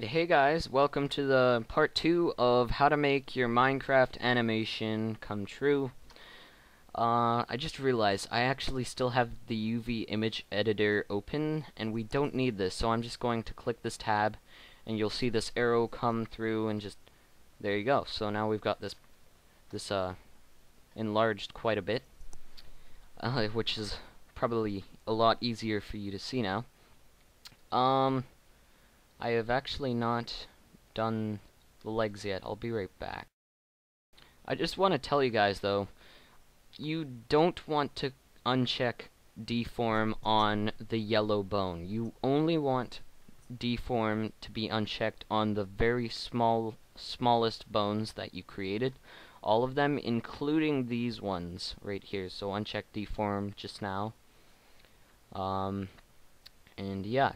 Alright, hey guys, welcome to the part 2 of how to make your Minecraft animation come true. I just realized I actually still have the UV image editor open, and we don't need this, so I'm just going to click this tab, and you'll see this arrow come through, and just, there you go. So now we've got this enlarged quite a bit, which is probably a lot easier for you to see now. I have actually not done the legs yet. I'll be right back. I just want to tell you guys though, you don't want to uncheck deform on the yellow bone. You only want deform to be unchecked on the very smallest bones that you created. All of them, including these ones right here. So uncheck deform just now. And yeah.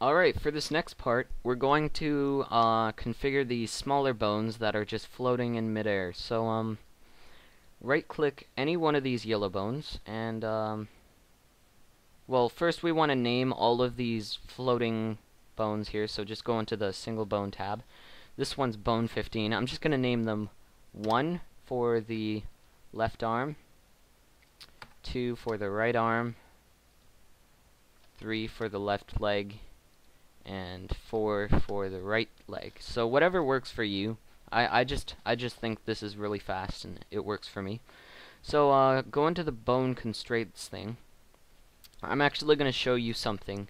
Alright, for this next part, we're going to configure these smaller bones that are just floating in midair. So, right-click any one of these yellow bones, and, well, first we want to name all of these floating bones here, so just go into the single bone tab. This one's bone 15. I'm just going to name them 1 for the left arm, 2 for the right arm, 3 for the left leg, and 4 for the right leg. So whatever works for you. I just think this is really fast and it works for me. So go into the bone constraints thing. I'm actually going to show you something.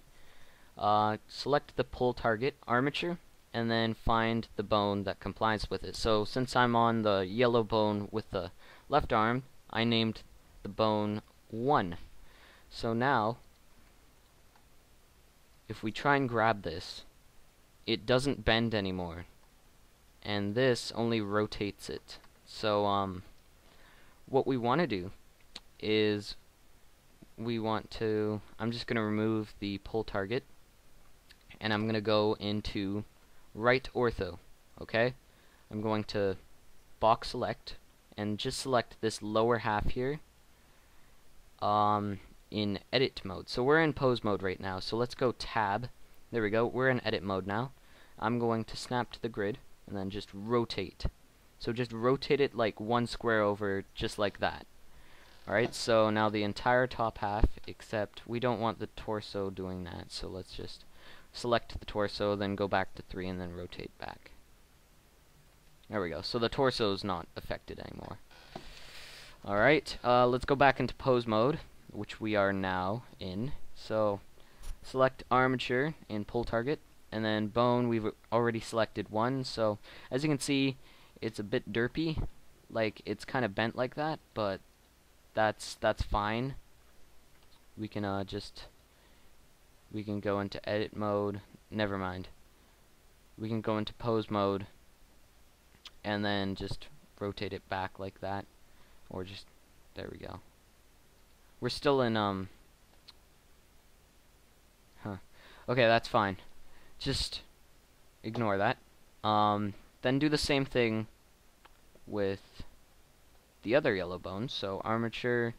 Select the pull target armature and then find the bone that complies with it. So since I'm on the yellow bone with the left arm, I named the bone 1. So now if we try and grab this, it doesn't bend anymore, and this only rotates it. So what we want to do is we want to, I'm just going to remove the pull target, and I'm going to go into right ortho. Okay, I'm going to box select and just select this lower half here in edit mode. So we're in pose mode right now, so let's go tab. There we go, we're in edit mode now. I'm going to snap to the grid and then just rotate. So just rotate it like 1 square over, just like that. Alright, so now the entire top half, except we don't want the torso doing that, so let's just select the torso, then go back to 3 and then rotate back. There we go, so the torso is not affected anymore. Alright, let's go back into pose mode, which we are now in. So select armature and pull target, and then bone, we've already selected 1, so as you can see it's a bit derpy, like it's kind of bent like that, but that's fine. We can we can go into edit mode, never mind. We can go into pose mode and then just rotate it back like that, or just, there we go. We're still in, okay, that's fine. Just ignore that. Then do the same thing with the other yellow bone. So armature,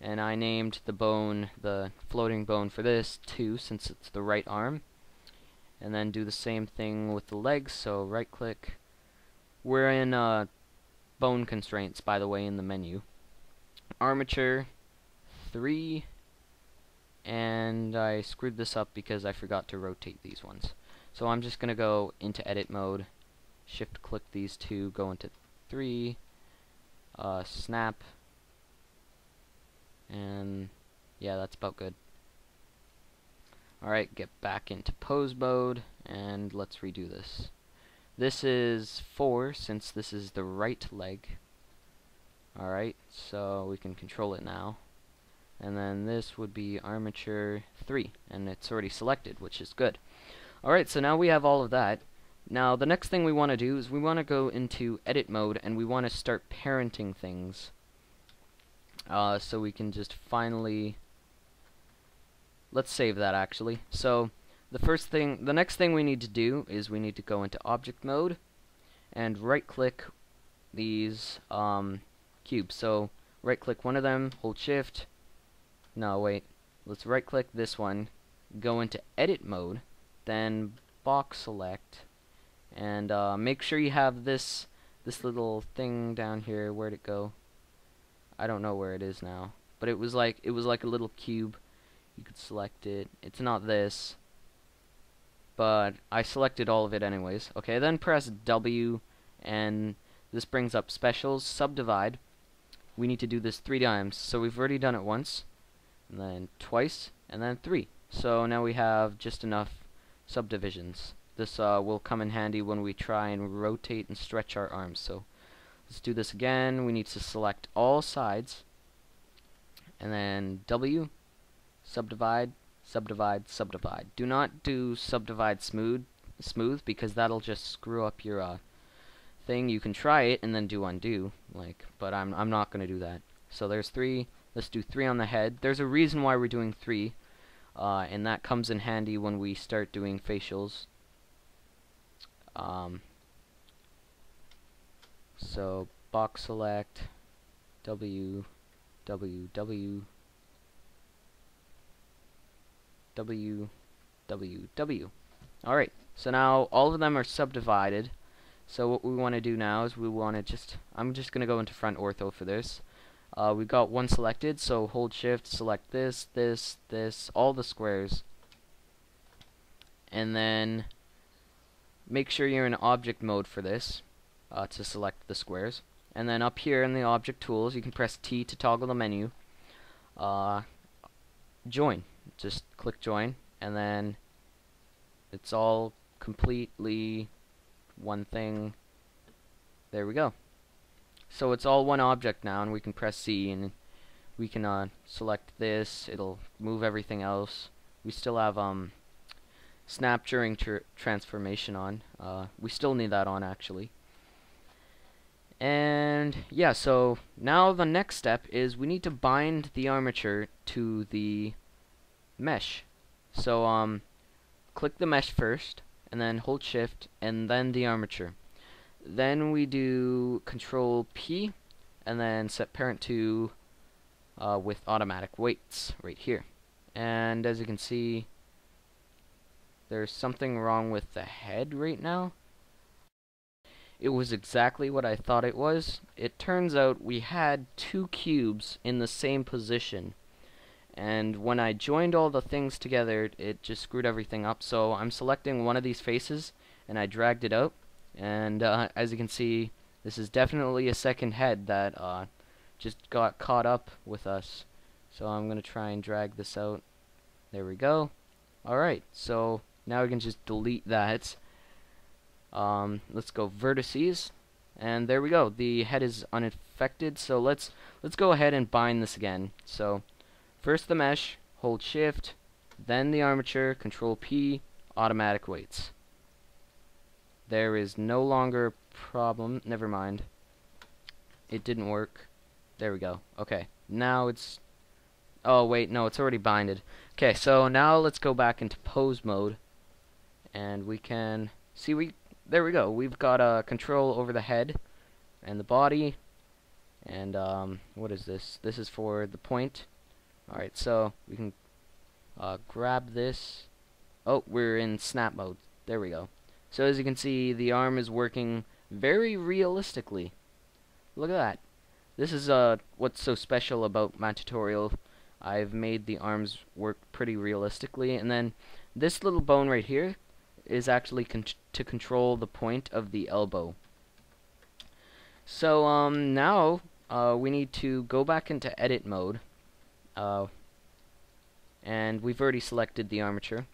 and I named the bone, the floating bone for this, 2, since it's the right arm. And then do the same thing with the legs, so right click. We're in, bone constraints, by the way, in the menu. Armature, 3, and I screwed this up because I forgot to rotate these ones. So I'm just going to go into edit mode, shift click these 2, go into 3, snap, and yeah, that's about good. Alright, get back into pose mode, and let's redo this. This is 4, since this is the right leg. Alright, so we can control it now. And then this would be armature 3, and it's already selected, which is good. Alright, so now we have all of that. Now the next thing we want to do is we want to go into edit mode, and we want to start parenting things. So we can just finally, let's save that actually. So the next thing we need to do is we need to go into object mode and right click these cubes. So right click one of them, hold shift. No, wait. Let's right click this one, go into edit mode, then box select, and make sure you have this little thing down here. Where'd it go? I don't know where it is now, but it was like a little cube. You could select it. It's not this, but I selected all of it anyways. Okay, then press W, and this brings up specials, subdivide. We need to do this 3 times, so we've already done it once, and then twice, and then 3. So now we have just enough subdivisions. This will come in handy when we try and rotate and stretch our arms. So let's do this again. We need to select all sides, and then W, subdivide, subdivide, subdivide. Do not do subdivide smooth, because that'll just screw up your thing. You can try it and then do undo, but I'm not gonna do that. So there's 3. Let's do 3 on the head. There's a reason why we're doing 3, and that comes in handy when we start doing facials. So box select, W. Alright, so now all of them are subdivided. So what we want to do now is I'm just going to go into front ortho for this. We've got 1 selected, so hold shift, select this, this, this, all the squares. And then make sure you're in object mode for this, to select the squares. And then up here in the object tools, you can press T to toggle the menu. Join. Just click join, and then it's all completely one thing. There we go. So it's all one object now, and we can press C, and we can select this. It'll move everything else. We still have snap during transformation on. We still need that on, actually. And yeah, so now the next step is we need to bind the armature to the mesh. So click the mesh first, and then hold shift, and then the armature. Then we do control P, and then set parent to with automatic weights right here. And as you can see, there's something wrong with the head right now. It was exactly what I thought it was. It turns out we had 2 cubes in the same position, and when I joined all the things together, it just screwed everything up. So I'm selecting one of these faces, and I dragged it out, and as you can see, this is definitely a second head that just got caught up with us. So I'm gonna try and drag this out. There we go. Alright, so now we can just delete that. Let's go vertices, and there we go. The head is unaffected, so let's go ahead and bind this again. So first the mesh, hold shift, then the armature, control P, automatic weights. There is no longer a problem. Never mind. It didn't work. There we go. Okay. Now it's... oh, wait. No, it's already binded. Okay, so now let's go back into pose mode. And we can... see, there we go. We've got control over the head and the body. And, what is this? This is for the point. Alright, so we can grab this. Oh, we're in snap mode. There we go. So as you can see, the arm is working very realistically. Look at that. This is what's so special about my tutorial. I've made the arms work pretty realistically. And then this little bone right here is actually to control the point of the elbow. So now we need to go back into edit mode. And we've already selected the armature,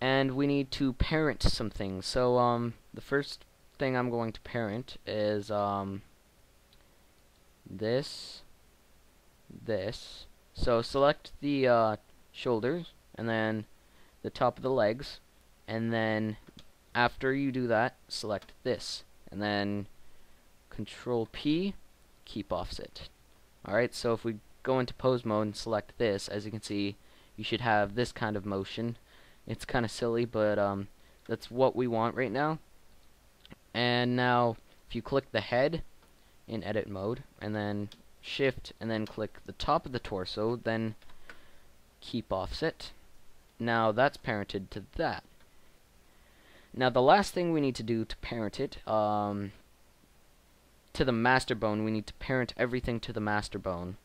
and we need to parent some things. So the first thing I'm going to parent is this. So select the shoulders, and then the top of the legs, and then after you do that, select this, and then control P, keep offset. Alright, so if we go into pose mode and select this, as you can see, you should have this kind of motion. It's kind of silly, but that's what we want right now. And now if you click the head in edit mode, and then shift, and then click the top of the torso, then keep offset, Now that's parented to that. Now the last thing we need to do to parent it, to the master bone, we need to parent everything to the master bone.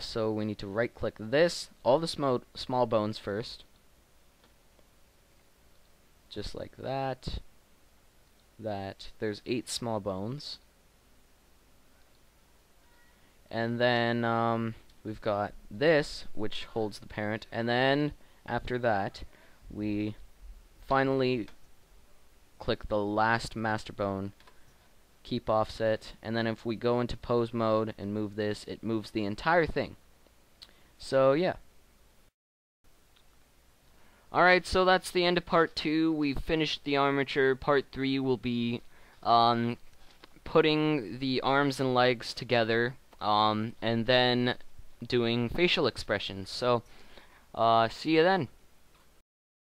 So we need to right click this, all the small bones first. Just like that. There's 8 small bones. And then we've got this, which holds the parent, and then after that we finally click the last master bone, keep offset, and then if we go into pose mode and move this, it moves the entire thing. So yeah. Alright, so that's the end of part 2. We've finished the armature. Part 3 will be putting the arms and legs together, and then doing facial expressions. So see you then.